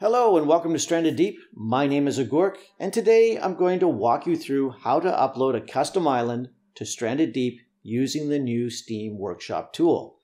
Hello and welcome to Stranded Deep. My name is Agoork, and today I'm going to walk you through how to upload a custom island to Stranded Deep using the new Steam Workshop tool.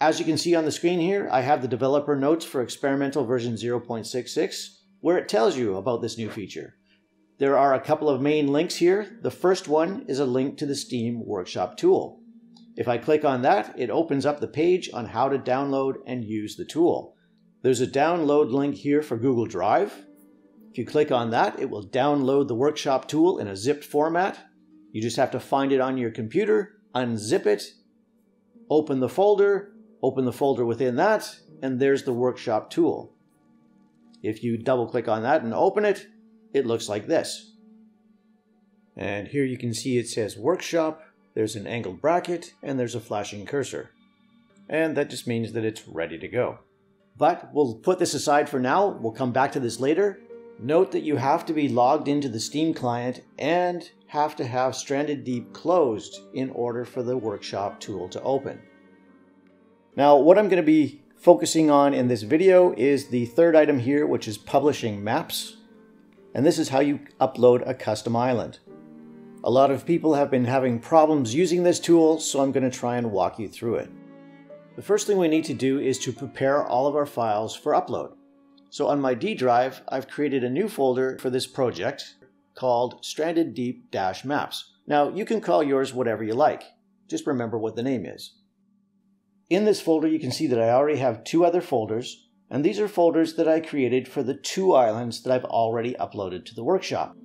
As you can see on the screen here, I have the developer notes for experimental version 0.66, where it tells you about this new feature. There are a couple of main links here. The first one is a link to the Steam Workshop tool. If I click on that, it opens up the page on how to download and use the tool. There's a download link here for Google Drive. If you click on that, it will download the workshop tool in a zipped format. You just have to find it on your computer, unzip it, open the folder within that, and there's the workshop tool. If you double click on that and open it, it looks like this. And here you can see it says workshop, there's an angled bracket, and there's a flashing cursor. And that just means that it's ready to go. But we'll put this aside for now. We'll come back to this later. Note that you have to be logged into the Steam client and have to have Stranded Deep closed in order for the workshop tool to open. Now, what I'm going to be focusing on in this video is the third item here, which is publishing maps. And this is how you upload a custom island. A lot of people have been having problems using this tool, so I'm going to try and walk you through it. The first thing we need to do is to prepare all of our files for upload. So on my D drive, I've created a new folder for this project called Stranded Deep-Maps. Now, you can call yours whatever you like. Just remember what the name is. In this folder, you can see that I already have two other folders, and these are folders that I created for the two islands that I've already uploaded to the workshop.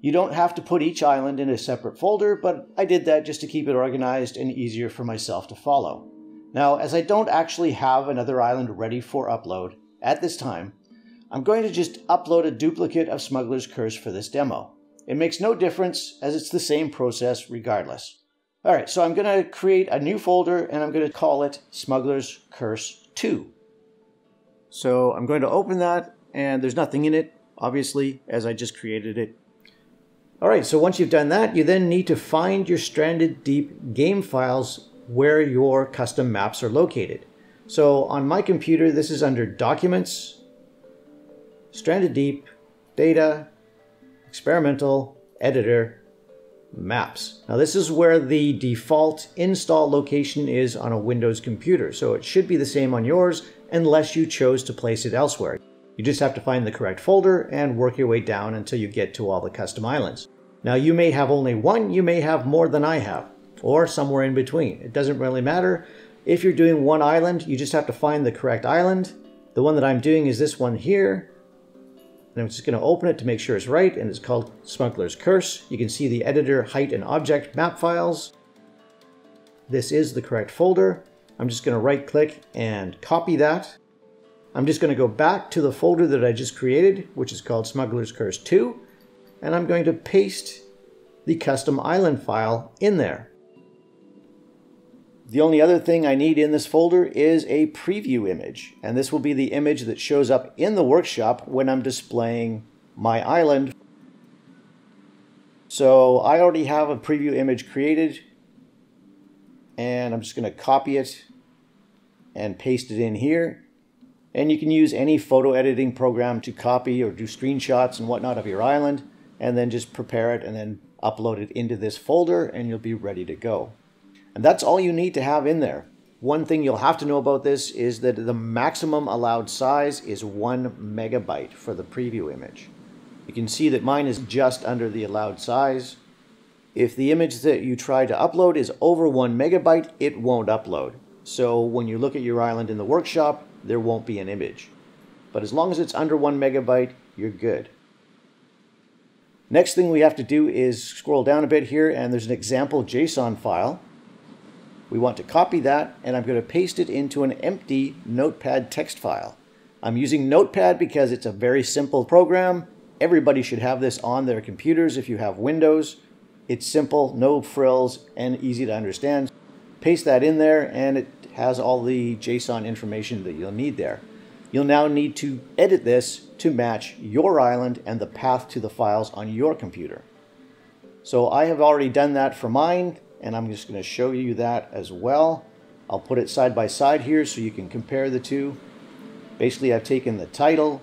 You don't have to put each island in a separate folder, but I did that just to keep it organized and easier for myself to follow. Now, as I don't actually have another island ready for upload at this time, I'm going to just upload a duplicate of Smuggler's Curse for this demo. It makes no difference as it's the same process regardless. All right, so I'm going to create a new folder and I'm going to call it Smuggler's Curse 2. So I'm going to open that, and there's nothing in it, obviously, as I just created it. Alright, so once you've done that, you then need to find your Stranded Deep game files where your custom maps are located. So on my computer, this is under Documents, Stranded Deep, Data, Experimental, Editor, Maps. Now this is where the default install location is on a Windows computer, so it should be the same on yours unless you chose to place it elsewhere. You just have to find the correct folder and work your way down until you get to all the custom islands. Now you may have only one, you may have more than I have, or somewhere in between. It doesn't really matter. If you're doing one island, you just have to find the correct island. The one that I'm doing is this one here. And I'm just going to open it to make sure it's right, and it's called Smuggler's Curse. You can see the editor, height, and object map files. This is the correct folder. I'm just going to right click and copy that. I'm just going to go back to the folder that I just created, which is called Smuggler's Curse 2, and I'm going to paste the custom island file in there. The only other thing I need in this folder is a preview image, and this will be the image that shows up in the workshop when I'm displaying my island. So I already have a preview image created, and I'm just going to copy it and paste it in here. And you can use any photo editing program to copy or do screenshots and whatnot of your island, and then just prepare it and then upload it into this folder and you'll be ready to go. And that's all you need to have in there. One thing you'll have to know about this is that the maximum allowed size is 1 MB for the preview image. You can see that mine is just under the allowed size. If the image that you try to upload is over 1 MB, it won't upload. So when you look at your island in the workshop, there won't be an image. But as long as it's under 1 MB, you're good. Next thing we have to do is scroll down a bit here, and there's an example JSON file. We want to copy that, and I'm going to paste it into an empty Notepad text file. I'm using Notepad because it's a very simple program. Everybody should have this on their computers if you have Windows. It's simple, no frills, and easy to understand. Paste that in there, and it has all the JSON information that you'll need there. You'll now need to edit this to match your island and the path to the files on your computer. So I have already done that for mine, and I'm just going to show you that as well. I'll put it side by side here so you can compare the two. Basically, I've taken the title,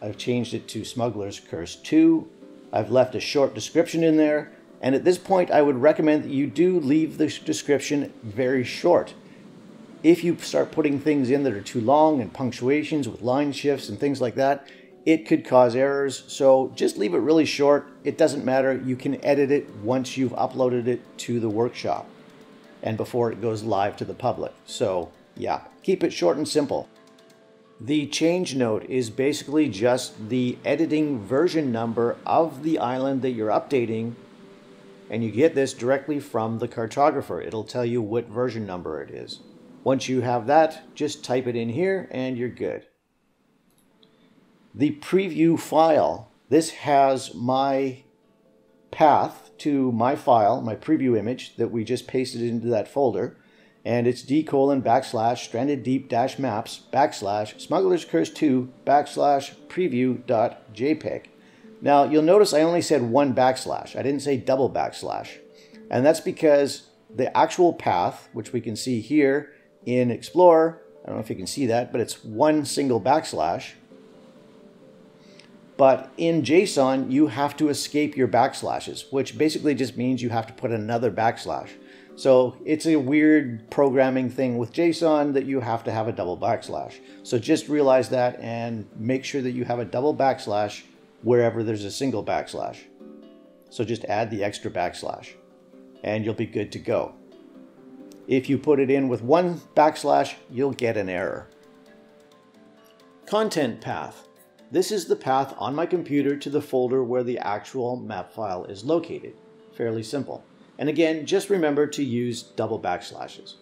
I've changed it to Smuggler's Curse 2, I've left a short description in there, and at this point I would recommend that you do leave the description very short. If you start putting things in that are too long and punctuations with line shifts and things like that, it could cause errors, so just leave it really short. It doesn't matter. You can edit it once you've uploaded it to the workshop and before it goes live to the public. So yeah, keep it short and simple. The change note is basically just the editing version number of the island that you're updating, and you get this directly from the cartographer. It'll tell you what version number it is. Once you have that, just type it in here and you're good. The preview file, this has my path to my file, my preview image that we just pasted into that folder, and it's d:/strandeddeep-maps/smugglerscurse2/preview.jpg. Now you'll notice I only said one backslash, I didn't say double backslash, and that's because the actual path, which we can see here in Explorer, I don't know if you can see that, but it's one single backslash. But in JSON, you have to escape your backslashes, which basically just means you have to put another backslash. So it's a weird programming thing with JSON that you have to have a double backslash. So just realize that and make sure that you have a double backslash wherever there's a single backslash. So just add the extra backslash and you'll be good to go. If you put it in with one backslash, you'll get an error. Content path. This is the path on my computer to the folder where the actual map file is located. Fairly simple. And again, just remember to use double backslashes.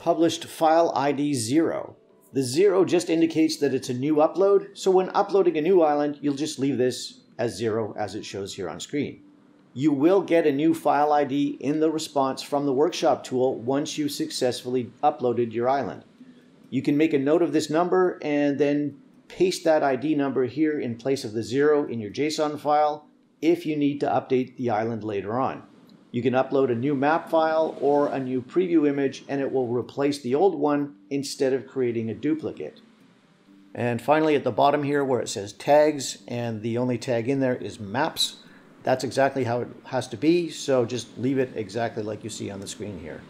Published file ID 0. The 0 just indicates that it's a new upload, so when uploading a new island, you'll just leave this as 0 as it shows here on screen. You will get a new file ID in the response from the workshop tool once you've successfully uploaded your island. You can make a note of this number and then paste that ID number here in place of the 0 in your JSON file if you need to update the island later on. You can upload a new map file or a new preview image and it will replace the old one instead of creating a duplicate. And finally, at the bottom here where it says tags, and the only tag in there is maps, that's exactly how it has to be, so just leave it exactly like you see on the screen here.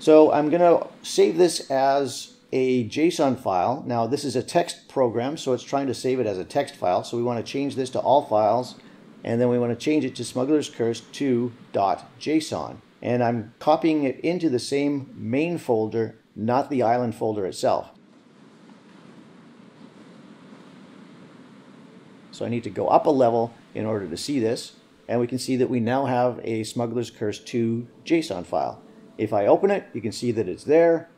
So I'm going to save this as a JSON file. Now this is a text program, so it's trying to save it as a text file, so we want to change this to all files, and then we want to change it to Smuggler's Curse 2.json, and I'm copying it into the same main folder, not the island folder itself. So I need to go up a level in order to see this, and we can see that we now have a Smuggler's Curse 2 JSON file. If I open it, you can see that it's there.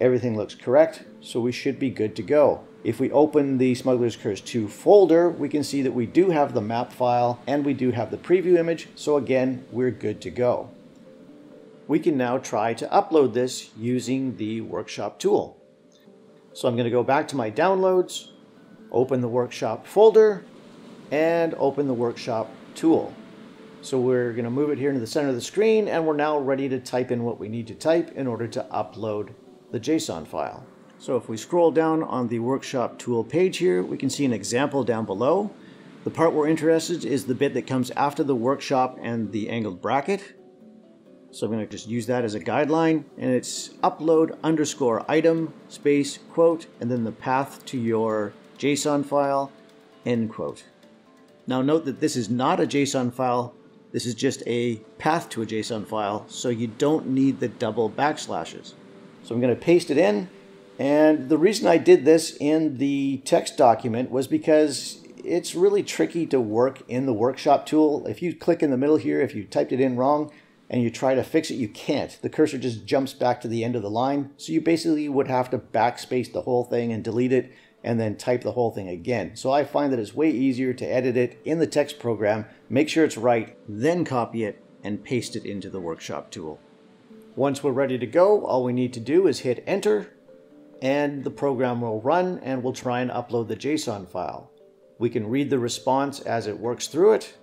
Everything looks correct, so we should be good to go. If we open the Smuggler's Curse 2 folder, we can see that we do have the map file and we do have the preview image, so again, we're good to go. We can now try to upload this using the workshop tool. So I'm going to go back to my downloads, open the workshop folder, and open the workshop tool. So we're going to move it here into the center of the screen, and we're now ready to type in what we need to type in order to upload the JSON file. So if we scroll down on the workshop tool page here, we can see an example down below. The part we're interested in is the bit that comes after the workshop and the angled bracket. So I'm going to just use that as a guideline, and it's upload_item ... and then the path to your JSON file ... Now note that this is not a JSON file. This is just a path to a JSON file, so you don't need the double backslashes. So I'm going to paste it in, and the reason I did this in the text document was because it's really tricky to work in the workshop tool. If you click in the middle here, if you typed it in wrong and you try to fix it, you can't. The cursor just jumps back to the end of the line, so you basically would have to backspace the whole thing and delete it and then type the whole thing again. So I find that it's way easier to edit it in the text program, make sure it's right, then copy it and paste it into the workshop tool. Once we're ready to go, all we need to do is hit enter, and the program will run and we'll try and upload the JSON file. We can read the response as it works through it.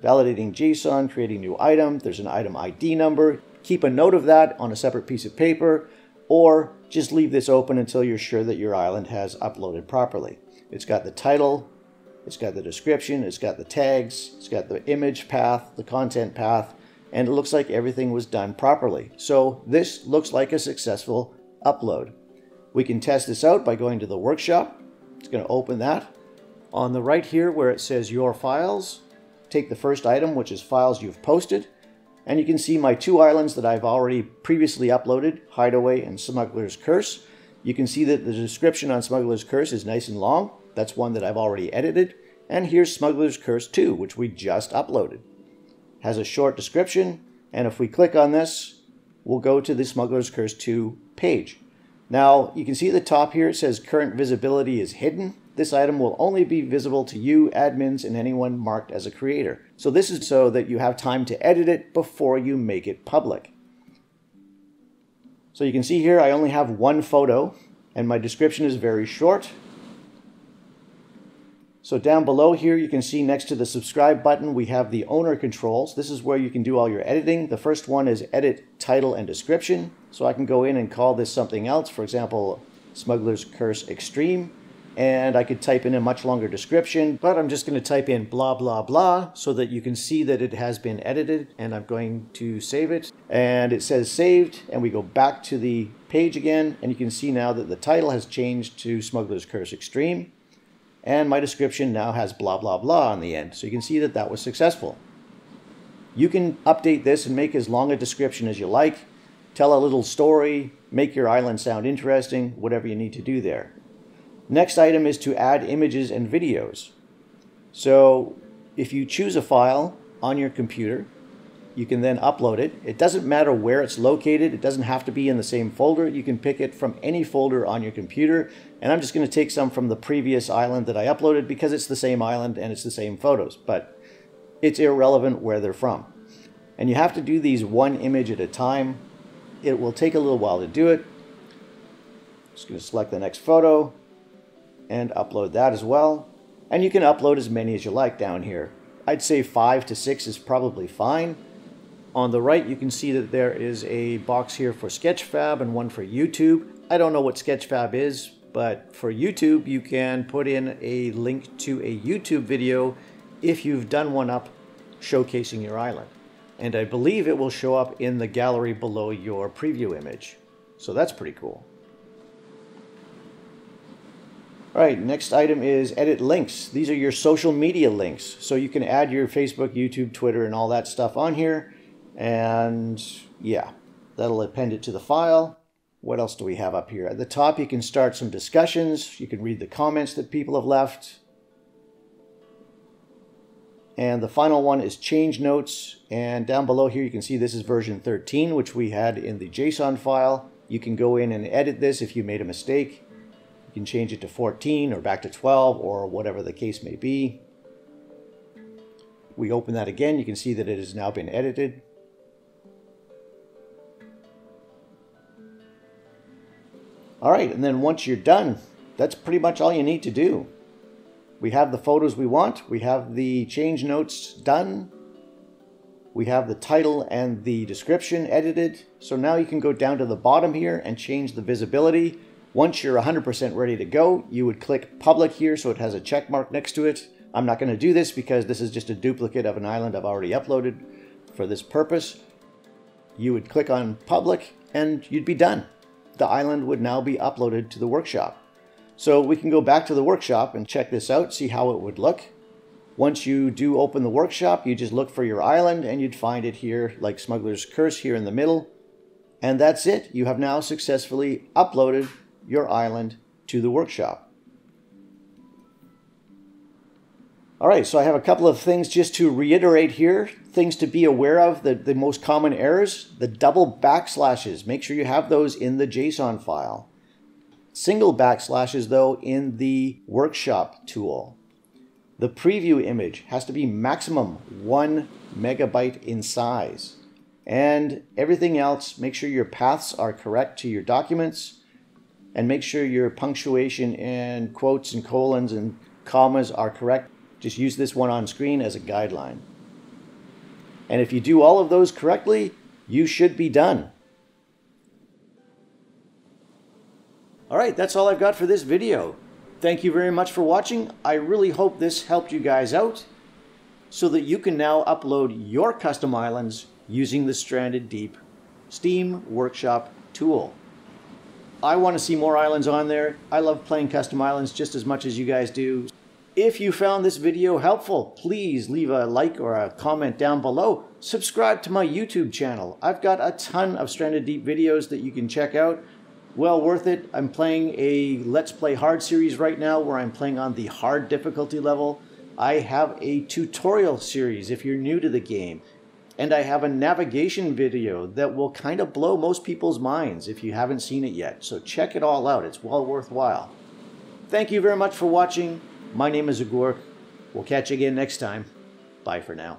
Validating JSON, creating new item, there's an item ID number. Keep a note of that on a separate piece of paper. or just leave this open until you're sure that your island has uploaded properly. It's got the title, it's got the description, it's got the tags, it's got the image path, the content path, and it looks like everything was done properly. So this looks like a successful upload. We can test this out by going to the workshop. It's going to open that. On the right here where it says your files, take the first item, which is files you've posted, and you can see my two islands that I've already previously uploaded, Hideaway and Smuggler's Curse. You can see that the description on Smuggler's Curse is nice and long. That's one that I've already edited. And here's Smuggler's Curse 2, which we just uploaded. Has a short description, and if we click on this, we'll go to the Smuggler's Curse 2 page. Now, you can see at the top here it says current visibility is hidden. This item will only be visible to you, admins, and anyone marked as a creator. So this is so that you have time to edit it before you make it public. So you can see here I only have one photo, and my description is very short. So down below here, you can see next to the subscribe button, we have the owner controls. This is where you can do all your editing. The first one is edit title and description. So I can go in and call this something else. For example, Smuggler's Curse Extreme. And I could type in a much longer description, but I'm just going to type in blah, blah, blah, so that you can see that it has been edited, and I'm going to save it. And it says saved, and we go back to the page again, and you can see now that the title has changed to Smuggler's Curse Extreme. And my description now has blah, blah, blah on the end. So you can see that that was successful. You can update this and make as long a description as you like. Tell a little story, make your island sound interesting, whatever you need to do there. Next item is to add images and videos. So if you choose a file on your computer, you can then upload it. It doesn't matter where it's located. It doesn't have to be in the same folder. You can pick it from any folder on your computer. And I'm just going to take some from the previous island that I uploaded because it's the same island and it's the same photos. But it's irrelevant where they're from. And you have to do these one image at a time. It will take a little while to do it. Just going to select the next photo and upload that as well. And you can upload as many as you like down here. I'd say 5 to 6 is probably fine. On the right, you can see that there is a box here for Sketchfab and one for YouTube. I don't know what Sketchfab is, but for YouTube, you can put in a link to a YouTube video if you've done one up showcasing your island. And I believe it will show up in the gallery below your preview image. So that's pretty cool. All right, next item is edit links. These are your social media links. So you can add your Facebook, YouTube, Twitter, and all that stuff on here. And yeah, that'll append it to the file. What else do we have up here? At the top, you can start some discussions. You can read the comments that people have left. And the final one is change notes. And down below here, you can see this is version 13, which we had in the JSON file. You can go in and edit this if you made a mistake. You can change it to 14 or back to 12 or whatever the case may be. We open that again. You can see that it has now been edited. All right, and then once you're done, that's pretty much all you need to do. We have the photos we want. We have the change notes done. We have the title and the description edited. So now you can go down to the bottom here and change the visibility. Once you're 100% ready to go, you would click public here so it has a check mark next to it. I'm not going to do this because this is just a duplicate of an island I've already uploaded for this purpose. You would click on public and you'd be done. The island would now be uploaded to the workshop. So we can go back to the workshop and check this out, see how it would look. Once you do open the workshop, you just look for your island and you'd find it here, like Smuggler's Curse here in the middle. And that's it. You have now successfully uploaded your island to the workshop. All right, so I have a couple of things just to reiterate here, things to be aware of, the most common errors, the double backslashes. Make sure you have those in the JSON file. Single backslashes, though, in the workshop tool. The preview image has to be maximum 1 megabyte in size. And everything else, make sure your paths are correct to your documents, and make sure your punctuation and quotes and colons and commas are correct. Just use this one on screen as a guideline. And if you do all of those correctly, you should be done. All right, that's all I've got for this video. Thank you very much for watching. I really hope this helped you guys out so that you can now upload your custom islands using the Stranded Deep Steam Workshop tool. I want to see more islands on there. I love playing custom islands just as much as you guys do. If you found this video helpful, please leave a like or a comment down below. Subscribe to my YouTube channel. I've got a ton of Stranded Deep videos that you can check out. Well worth it. I'm playing a Let's Play Hard series right now where I'm playing on the hard difficulty level. I have a tutorial series if you're new to the game. And I have a navigation video that will kind of blow most people's minds if you haven't seen it yet. So check it all out. It's well worthwhile. Thank you very much for watching. My name is Agoork. We'll catch you again next time. Bye for now.